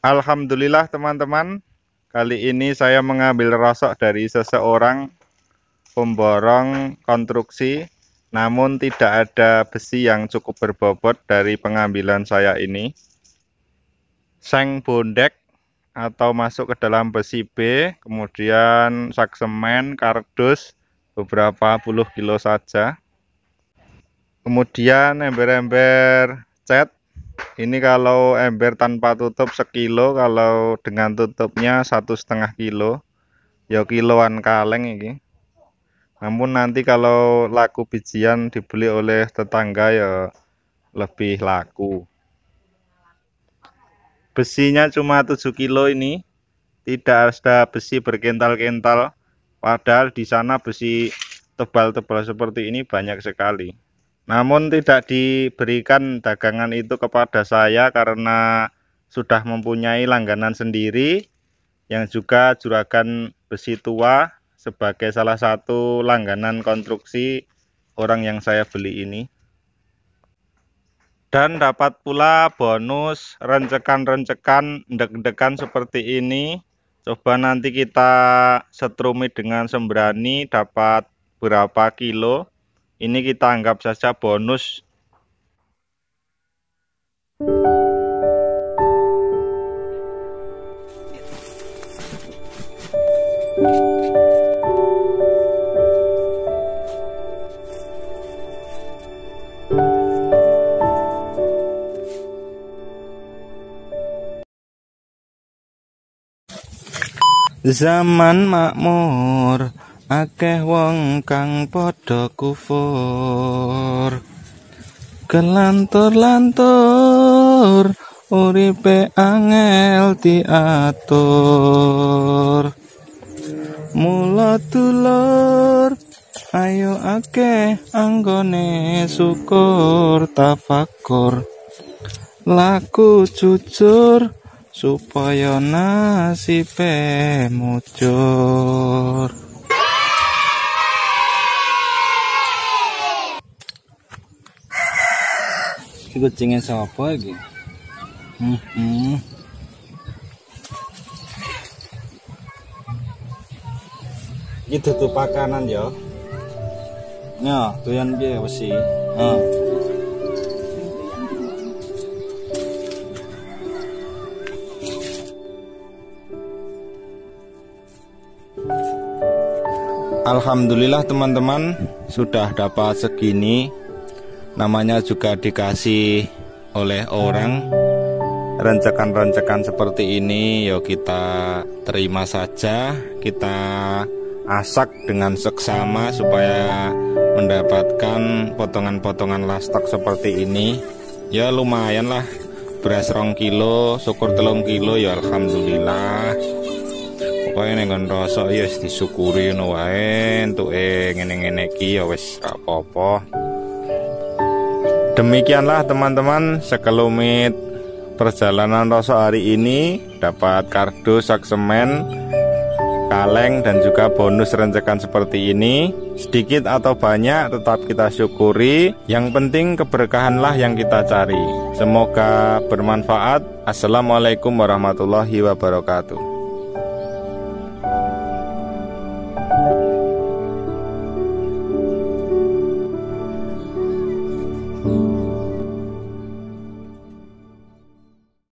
Alhamdulillah teman-teman, kali ini saya mengambil rosok dari seseorang pemborong konstruksi, namun tidak ada besi yang cukup berbobot dari pengambilan saya ini. Seng bondek atau masuk ke dalam besi B, kemudian sak semen, kardus beberapa puluh kilo saja. Kemudian ember-ember cat. Ini kalau ember tanpa tutup 1 kilo, kalau dengan tutupnya 1,5 kilo, ya kiloan kaleng ini. Namun nanti kalau laku bijian dibeli oleh tetangga ya lebih laku. Besinya cuma 7 kilo ini, tidak ada besi berkental-kental, padahal di sana besi tebal-tebal seperti ini banyak sekali. Namun tidak diberikan dagangan itu kepada saya karena sudah mempunyai langganan sendiri yang juga juragan besi tua sebagai salah satu langganan konstruksi orang yang saya beli ini. Dan dapat pula bonus rencekan-rencekan, deg-degan seperti ini. Coba nanti kita setrumi dengan sembrani dapat berapa kilo. Ini kita anggap saja bonus. Zaman makmur, akeh wong kang padha kufur, kelantur-lantur uripe angel diatur. Mula dulur ayo akeh anggone syukur tafakur, laku jujur supaya nasibe mujur. Kucingnya siapa lagi? Gitu tuh pakanan ya. Nah, tuyan piye besi. Alhamdulillah teman-teman, sudah dapat segini. Namanya juga dikasih oleh orang. Rencekan-rencekan seperti ini yo kita terima saja. Kita asak dengan seksama supaya mendapatkan potongan-potongan lastak seperti ini. Ya lumayan lah, beras 2 kilo, syukur 3 kilo ya alhamdulillah. Pokoknya nenggon rosok ya disyukuri no wae entuke ngene-ngene iki ya wis ra apa-apa. Demikianlah teman-teman sekelumit perjalanan rosok hari ini, dapat kardus, sak semen, kaleng dan juga bonus rencekan seperti ini. Sedikit atau banyak tetap kita syukuri, yang penting keberkahanlah yang kita cari. Semoga bermanfaat. Assalamualaikum warahmatullahi wabarakatuh.